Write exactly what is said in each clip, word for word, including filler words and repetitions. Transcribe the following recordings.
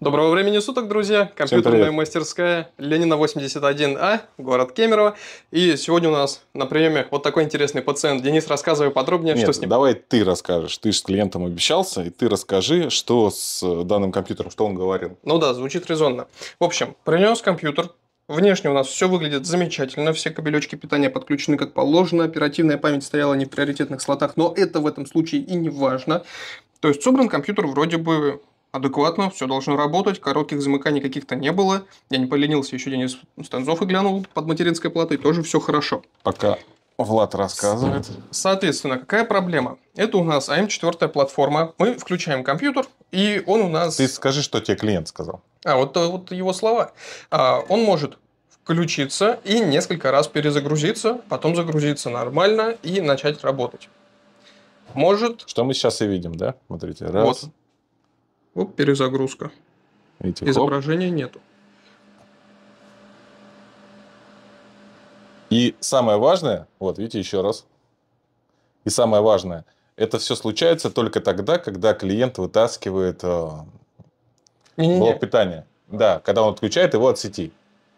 Доброго времени суток, друзья! Компьютерная мастерская Ленина восемьдесят один А, город Кемерово. И сегодня у нас на приеме вот такой интересный пациент. Денис, рассказывай подробнее, Нет, что с ним. Давай ты расскажешь. Ты же с клиентом обещался, и ты расскажи, что с данным компьютером, что он говорил. Ну да, звучит резонно. В общем, принес компьютер. Внешне у нас все выглядит замечательно, все кабелечки питания подключены как положено, оперативная память стояла не в приоритетных слотах, но это в этом случае и не важно. То есть собран компьютер вроде бы... адекватно, все должно работать, коротких замыканий каких-то не было. Я не поленился, еще Денис Станцов и глянул под материнской платой, тоже все хорошо. Пока Влад рассказывает. Соответственно, какая проблема? Это у нас А М четыре платформа. Мы включаем компьютер, и он у нас... Ты скажи, что тебе клиент сказал. А, вот, вот его слова. А, он может включиться и несколько раз перезагрузиться, потом загрузиться нормально и начать работать. Может... Что мы сейчас и видим, да? Смотрите, раз... Вот. Оп, перезагрузка. Видите, изображения оп. Нету. И самое важное, вот видите еще раз, и самое важное, это все случается только тогда, когда клиент вытаскивает блок питания. Да, когда он отключает его от сети.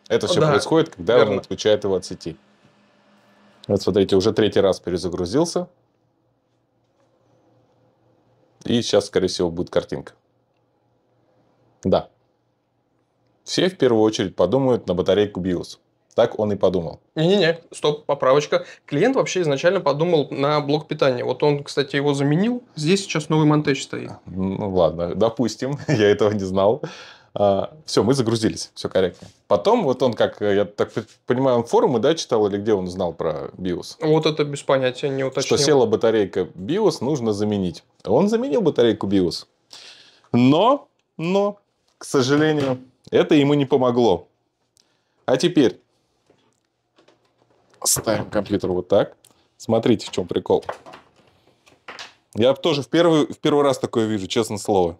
Это все да, происходит, когда верно. Он отключает его от сети. Вот смотрите, уже третий раз перезагрузился. И сейчас, скорее всего, будет картинка. Да. Все в первую очередь подумают на батарейку биос. Так он и подумал. Не-не-не, стоп, поправочка. Клиент вообще изначально подумал на блок питания. Вот он, кстати, его заменил. Здесь сейчас новый монтаж стоит. Ну ладно, допустим, я этого не знал. А, все, мы загрузились, все корректно. Потом вот он, как я так понимаю, он форумы, да, читал или где он узнал про биос? Вот это без понятия, не уточнил. Что села батарейка биос, нужно заменить. Он заменил батарейку биос. Но, но... К сожалению, это ему не помогло. А теперь ставим компьютер вот так. Смотрите, в чем прикол. Я тоже в первый, в первый раз такое вижу, честное слово.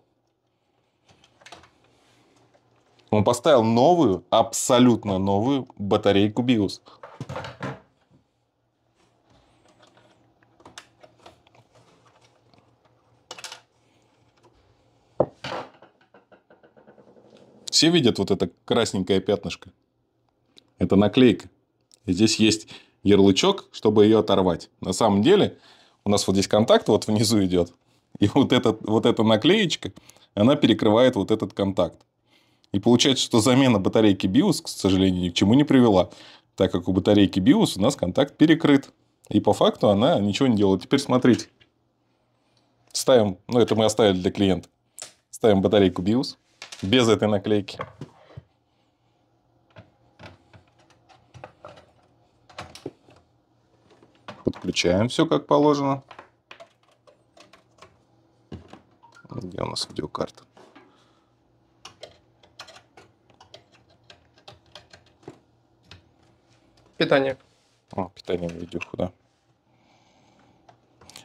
Он поставил новую, абсолютно новую батарейку биос. Все видят вот это красненькое пятнышко? Это наклейка. И здесь есть ярлычок, чтобы ее оторвать. На самом деле, у нас вот здесь контакт вот внизу идет. И вот, этот, вот эта наклеечка, она перекрывает вот этот контакт. И получается, что замена батарейки биос, к сожалению, ни к чему не привела. Так как у батарейки биос у нас контакт перекрыт. И по факту она ничего не делала. Теперь смотрите. Ставим, ну это мы оставили для клиента. Ставим батарейку биос. Без этой наклейки. Подключаем все как положено. Где у нас видеокарта? Питание. О, питание в видюху, да.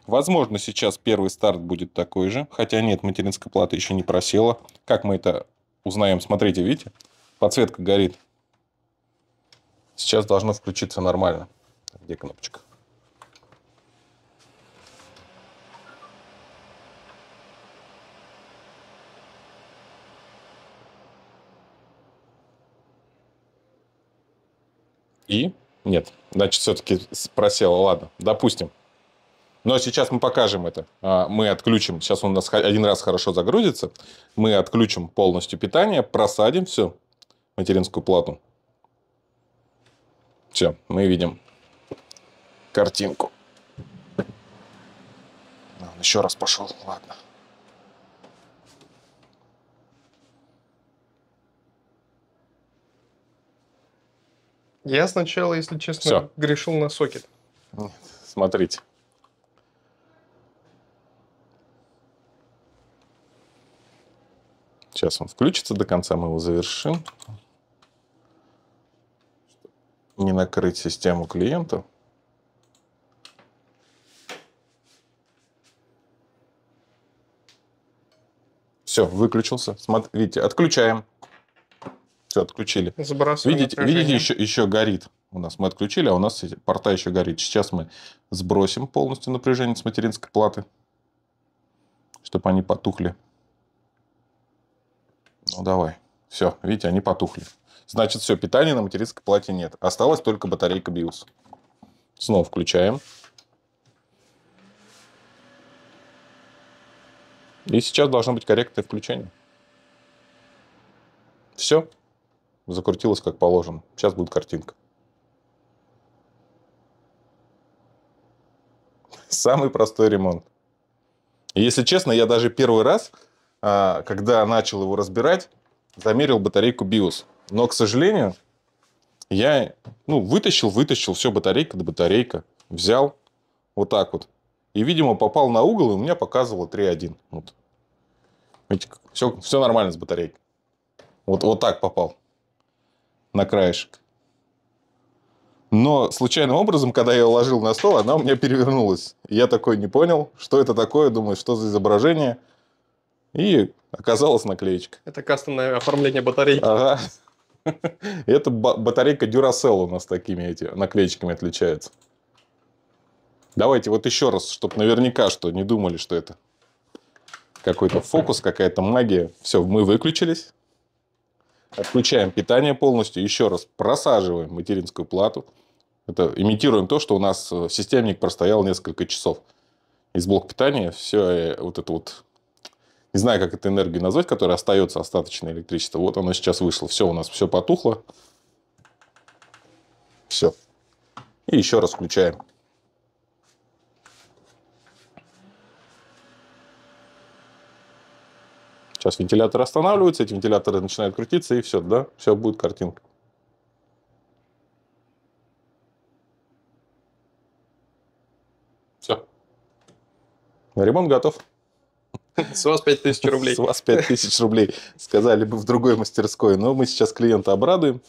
Возможно, сейчас первый старт будет такой же. Хотя нет, материнская плата еще не просела. Как мы это узнаем? Смотрите, видите? Подсветка горит. Сейчас должно включиться нормально. Где кнопочка? И? Нет. Значит, все-таки просела. Ладно, допустим. Но сейчас мы покажем это. Мы отключим. Сейчас он у нас один раз хорошо загрузится. Мы отключим полностью питание, просадим всю материнскую плату. Все, мы видим картинку. Он еще раз пошел. Ладно. Я сначала, если честно, все. Грешил на сокет. Нет, смотрите. Сейчас он включится, до конца мы его завершим. Не накрыть систему клиента. Все, выключился. Смотрите, видите, отключаем. Все, отключили. Видите, видите еще, еще горит у нас. Мы отключили, а у нас порта еще горит. Сейчас мы сбросим полностью напряжение с материнской платы, чтобы они потухли. Ну давай. Все, видите, они потухли. Значит, все, питания на материнской плате нет. Осталась только батарейка биос. Снова включаем. И сейчас должно быть корректное включение. Все. Закрутилось как положено. Сейчас будет картинка. Самый простой ремонт. И если честно, я даже первый раз, когда начал его разбирать, замерил батарейку биос. Но, к сожалению, я ну, вытащил, вытащил, все, батарейка да батарейка. Взял вот так вот. И, видимо, попал на угол, и у меня показывало три один. Вот. Видите, все, все нормально с батарейкой. Вот, вот так попал на краешек. Но случайным образом, когда я ее ложил на стол, она у меня перевернулась. Я такой не понял, что это такое, думаю, что за изображение. И оказалась наклеечка. Это кастомное оформление батарейки. Ага. Это батарейка Duracell у нас такими эти наклеечками отличается. Давайте вот еще раз, чтобы наверняка что не думали, что это какой-то фокус, какая-то магия. Все, мы выключились. Отключаем питание полностью. Еще раз просаживаем материнскую плату. Это имитируем то, что у нас системник простоял несколько часов. Из блока питания все вот это вот... Не знаю, как это энергию назвать, которая остается, остаточное электричество. Вот оно сейчас вышло. Все, у нас все потухло. Все. И еще раз включаем. Сейчас вентилятор останавливается, эти вентиляторы начинают крутиться, и все, да, все будет картинка. Все. Ремонт готов. С вас пять тысяч рублей. С вас пять тысяч рублей, сказали бы в другой мастерской. Но мы сейчас клиента обрадуем,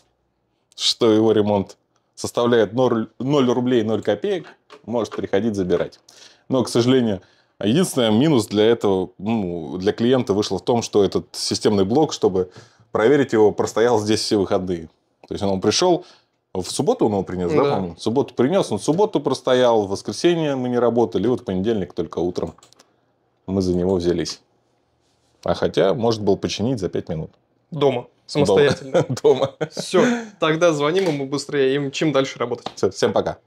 что его ремонт составляет ноль рублей ноль копеек. Может приходить забирать. Но, к сожалению... Единственный минус для этого, ну, для клиента вышло в том, что этот системный блок, чтобы проверить его, простоял здесь все выходные. То есть он пришел, в субботу он его принес, да, да по-моему? В субботу принес, он в субботу простоял, в воскресенье мы не работали, и вот в понедельник только утром мы за него взялись. А хотя, может, был починить за пять минут. Дома, самостоятельно. Дома. Все, тогда звоним ему быстрее и мчим дальше работать. Все, всем пока.